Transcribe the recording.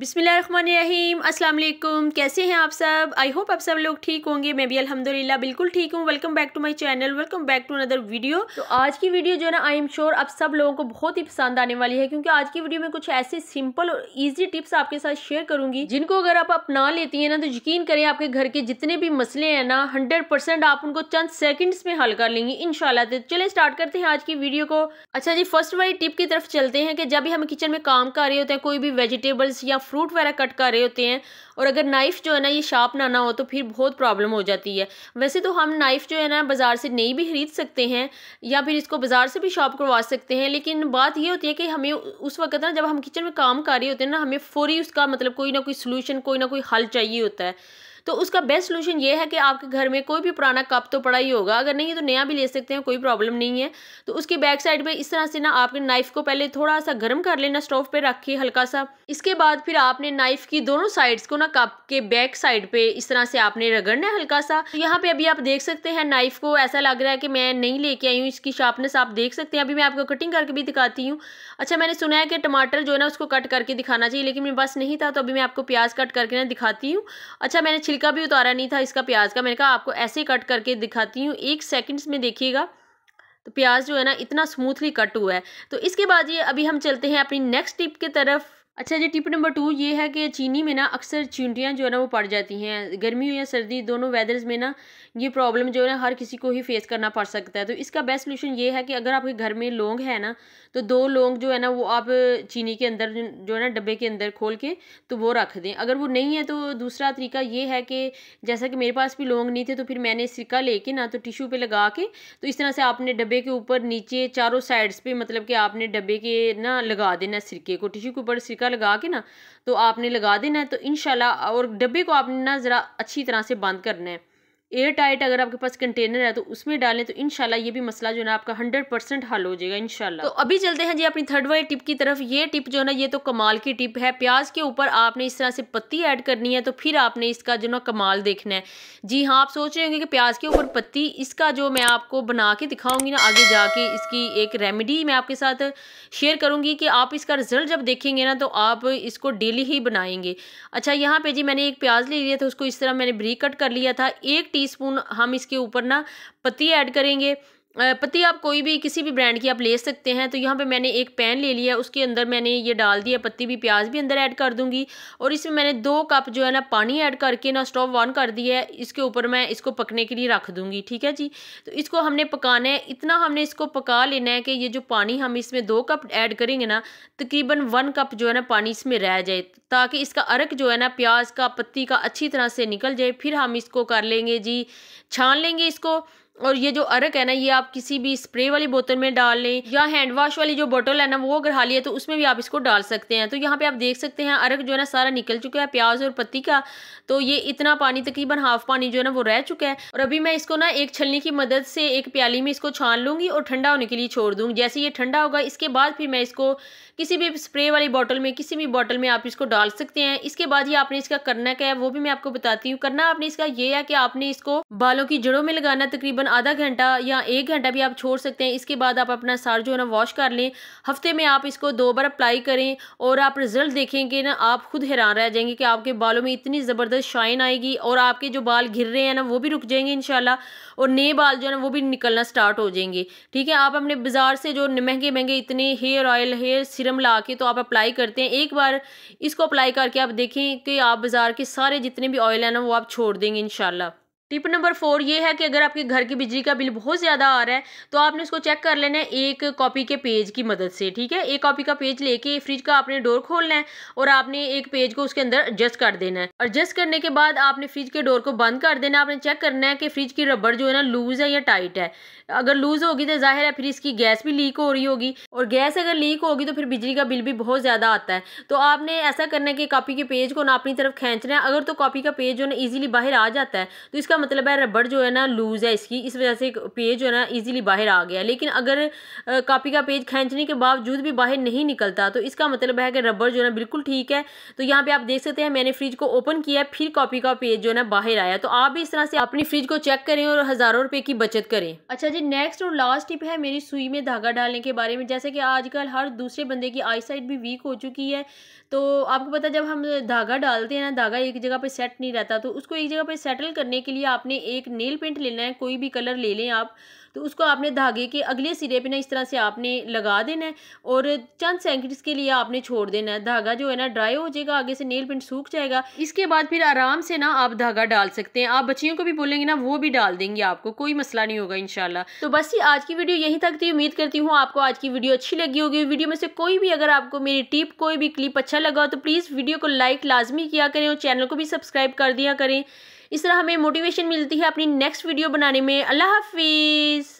बिस्मिल्लाहिर्रहमानिर्रहीम, अस्सलाम वालेकुम। कैसे हैं आप सब? आई होप आप सब लोग ठीक होंगे। मैं भी अल्हम्दुलिल्लाह बिल्कुल ठीक हूँ। Welcome back to my channel, welcome back to another video. तो आज की वीडियो जो है ना, आई एम श्योर आप सब लोगों को बहुत ही पसंद आने वाली है, क्योंकि आज की वीडियो में कुछ ऐसे सिंपल और ईजी टिप्स आपके साथ शेयर करूंगी जिनको अगर आप अपना लेती हैं ना, तो यकीन करें आपके घर के जितने भी मसले हैं ना, 100% आप उनको चंद सेकेंड्स में हल कर लेंगी इंशाल्लाह। तो चलिए स्टार्ट करते हैं आज की वीडियो को। अच्छा जी, फर्स्ट वाली टिप की तरफ चलते हैं कि जब भी हम किचन में काम कर रहे होते हैं, कोई भी वेजिटेबल्स या फ्रूट वगैरह कट कर रहे होते हैं, और अगर नाइफ़ जो है ना ये शार्प ना हो तो फिर बहुत प्रॉब्लम हो जाती है। वैसे तो हम नाइफ़ जो है ना बाज़ार से नहीं भी ख़रीद सकते हैं, या फिर इसको बाज़ार से भी शॉप करवा सकते हैं, लेकिन बात ये होती है कि हमें उस वक्त ना जब हम किचन में काम कर रहे होते हैं ना, हमें फौरी उसका मतलब कोई ना कोई सलूशन, कोई ना कोई हल चाहिए होता है। तो उसका बेस्ट सोल्यूशन ये है कि आपके घर में कोई भी पुराना कप तो पड़ा ही होगा, अगर नहीं तो नया भी ले सकते हैं, कोई प्रॉब्लम नहीं है। तो उसके बैक साइड पे इस तरह से ना आपने नाइफ़ को पहले थोड़ा सा गर्म कर लेना, स्टोव पे रख के हल्का सा। इसके बाद फिर आपने नाइफ़ की दोनों साइड्स को ना कप के बैक साइड पे इस तरह से आपने रगड़ना है हल्का सा। तो यहाँ पे अभी आप देख सकते हैं नाइफ़ को ऐसा लग रहा है कि मैं नहीं लेके आई हूँ, इसकी शार्पनेस आप देख सकते हैं। अभी मैं आपको कटिंग करके भी दिखाती हूँ। अच्छा, मैंने सुना है कि टमाटर जो है ना उसको कट करके दिखाना चाहिए, लेकिन मेरे पास नहीं था, तो अभी मैं आपको प्याज कट करके ना दिखाती हूँ। अच्छा, मैंने छिलका भी उतारा नहीं था इसका प्याज का, मैंने कहा आपको ऐसे कट करके दिखाती हूँ, एक सेकंड्स में देखिएगा। तो प्याज जो है ना इतना स्मूथली कट हुआ है। तो इसके बाद ये अभी हम चलते हैं अपनी नेक्स्ट टिप की तरफ। अच्छा जी, टिप नंबर 2 ये है कि चीनी में ना अक्सर चींटियाँ जो है ना वो पड़ जाती हैं। गर्मी हो या सर्दी, दोनों वेदर्स में ना ये प्रॉब्लम जो है ना हर किसी को ही फेस करना पड़ सकता है। तो इसका बेस्ट सोल्यूशन ये है कि अगर आपके घर में लौंग है ना, तो 2 लौंग जो है ना वो आप चीनी के अंदर जो है ना डब्बे के अंदर खोल के तो वो रख दें। अगर वो नहीं है तो दूसरा तरीका ये है कि जैसा कि मेरे पास भी लौंग नहीं थे, तो फिर मैंने सिरका लेके ना तो टिश्यू पर लगा के तो इस तरह से आपने डब्बे के ऊपर नीचे चारों साइड्स पर मतलब कि आपने डब्बे के ना लगा देना सिरके को, टिश्यू के ऊपर सिरका लगा के ना तो आपने लगा देना है। तो इंशाल्लाह, और डब्बे को आपने ना ज़रा अच्छी तरह से बंद करना है। एयर टाइट अगर आपके पास कंटेनर है तो उसमें डालें, तो इंशाल्लाह ये भी मसला जो है ना आपका 100% हल हो जाएगा इंशाल्लाह। तो अभी चलते हैं जी अपनी थर्ड वाली टिप की तरफ। ये टिप जो है ना ये तो कमाल की टिप है। प्याज के ऊपर आपने इस तरह से पत्ती ऐड करनी है, तो फिर आपने इसका जो ना कमाल देखना है। जी हाँ, आप सोच रहे होंगे कि प्याज के ऊपर पत्ती, इसका जो मैं आपको बना के दिखाऊंगी ना आगे जाके, इसकी एक रेमेडी मैं आपके साथ शेयर करूँगी कि आप इसका रिजल्ट जब देखेंगे ना तो आप इसको डेली ही बनाएंगे। अच्छा, यहाँ पर जी मैंने एक प्याज ले लिया था, उसको इस तरह मैंने बारीक कट कर लिया था। एक टीस्पून हम इसके ऊपर ना पत्ती ऐड करेंगे। पत्ती आप कोई भी किसी भी ब्रांड की आप ले सकते हैं। तो यहाँ पे मैंने एक पैन ले लिया, उसके अंदर मैंने ये डाल दिया, पत्ती भी प्याज भी अंदर ऐड कर दूंगी, और इसमें मैंने 2 कप जो है ना पानी ऐड करके ना स्टोव ऑन कर दिया है। इसके ऊपर मैं इसको पकने के लिए रख दूंगी, ठीक है जी। तो इसको हमने पकाना है, इतना हमने इसको पका लेना है कि ये जो पानी हम इसमें 2 कप ऐड करेंगे ना, तकरीबन 1 कप जो है ना पानी इसमें रह जाए, ताकि इसका अर्क जो है ना प्याज का पत्ती का अच्छी तरह से निकल जाए। फिर हम इसको कर लेंगे जी, छान लेंगे इसको। और ये जो अरक है ना ये आप किसी भी स्प्रे वाली बोतल में डाल लें, या हैंड वॉश वाली जो बोतल है ना वो अगर हाली है तो उसमें भी आप इसको डाल सकते हैं। तो यहाँ पे आप देख सकते हैं अरक जो है ना सारा निकल चुका है प्याज और पत्ती का। तो ये इतना पानी, तकरीबन हाफ पानी जो है ना वो रह चुका है। और अभी मैं इसको ना एक छलनी की मदद से एक प्याली में इसको छान लूँगी और ठंडा होने के लिए छोड़ दूँगी। जैसे ये ठंडा होगा इसके बाद फिर मैं इसको किसी भी स्प्रे वाली बोतल में, किसी भी बोतल में आप इसको डाल सकते हैं। इसके बाद ये आपने इसका करना क्या है वो भी मैं आपको बताती हूँ। करना आपने इसका ये है कि आपने इसको बालों की जड़ों में लगाना, तकरीबन आधा घंटा या 1 घंटा भी आप छोड़ सकते हैं। इसके बाद आप अपना सर जो है ना वॉश कर लें। हफ्ते में आप इसको 2 बार अप्लाई करें और आप रिजल्ट देखेंगे ना, आप खुद हैरान रह जाएंगे कि आपके बालों में इतनी ज़बरदस्त शाइन आएगी, और आपके जो बाल गिर रहे हैं ना वो भी रुक जाएंगे इंशाल्लाह, और नए बाल जो है ना वो भी निकलना स्टार्ट हो जाएंगे, ठीक है। आप अपने बाज़ार से जो महंगे महंगे इतने हेयर ऑयल, हेयर सीरम ला के तो आप अप्लाई करते हैं, एक बार इसको अप्लाई करके आप देखें कि आप बाज़ार के सारे जितने भी ऑयल हैं ना वो आप छोड़ देंगे इंशाल्लाह। टिप नंबर 4 ये है कि अगर आपके घर की बिजली का बिल बहुत ज़्यादा आ रहा है तो आपने उसको चेक कर लेना है 1 कॉपी के पेज की मदद से, ठीक है। 1 कॉपी का पेज लेके फ्रिज का आपने डोर खोलना है और आपने एक पेज को उसके अंदर एडजस्ट कर देना है। एडजस्ट करने के बाद आपने फ्रिज के डोर को बंद कर देना है। आपने चेक करना है कि फ्रिज की रबड़ जो है ना लूज़ है या टाइट है। अगर लूज़ होगी तो जाहिर है फिर इसकी गैस भी लीक हो रही होगी, और गैस अगर लीक होगी तो फिर बिजली का बिल भी बहुत ज़्यादा आता है। तो आपने ऐसा करना है कि कॉपी के पेज को ना अपनी तरफ खींचना है। अगर तो कॉपी का पेज जो है ना ईजिली बाहर आ जाता है, तो इसका मतलब है रबड़ जो है ना लूज़ है इसकी, इस वजह से पेज जो है ना इजीली बाहर आ गया। लेकिन अगर कॉपी का पेज खींचने के बावजूद भी बाहर नहीं निकलता तो इसका मतलब है कि रबड़ जो है ना बिल्कुल ठीक है। तो यहाँ पे आप देख सकते हैं मैंने फ्रिज को ओपन किया फिर कॉपी का पेज जो है ना बाहर आया। तो आप भी इस तरह से अपनी फ्रिज को चेक करें और हज़ारों रुपये की बचत करें। अच्छा जी, नेक्स्ट और लास्ट टिप है मेरी सुई में धागा डालने के बारे में। जैसे कि आजकल हर दूसरे बंदे की आई साइट भी वीक हो चुकी है, तो आपको पता जब हम धागा डालते हैं ना धागा एक जगह पे सेट नहीं रहता, तो उसको एक जगह पे सेटल करने के लिए आपने एक नेल पेंट लेना है, कोई भी कलर ले लें आप, तो उसको आपने धागे के अगले सिरे पे ना इस तरह से आपने लगा देना है और चंद सेकंड्स के लिए आपने छोड़ देना है। धागा जो है ना ड्राई हो जाएगा, आगे से नेल पेंट सूख जाएगा, इसके बाद फिर आराम से ना आप धागा डाल सकते हैं। आप बच्चियों को भी बोलेंगे ना वो भी डाल देंगे, आपको कोई मसला नहीं होगा इंशाल्लाह। तो बस ये आज की वीडियो यहीं तक थी। उम्मीद करती हूँ आपको आज की वीडियो अच्छी लगी होगी। वीडियो में से कोई भी अगर आपको मेरी टिप कोई भी क्लिप अच्छा लगा हो तो प्लीज़ वीडियो को लाइक लाजमी किया करें और चैनल को भी सब्सक्राइब कर दिया करें। इस तरह हमें मोटिवेशन मिलती है अपनी नेक्स्ट वीडियो बनाने में। अल्लाह हाफिज़।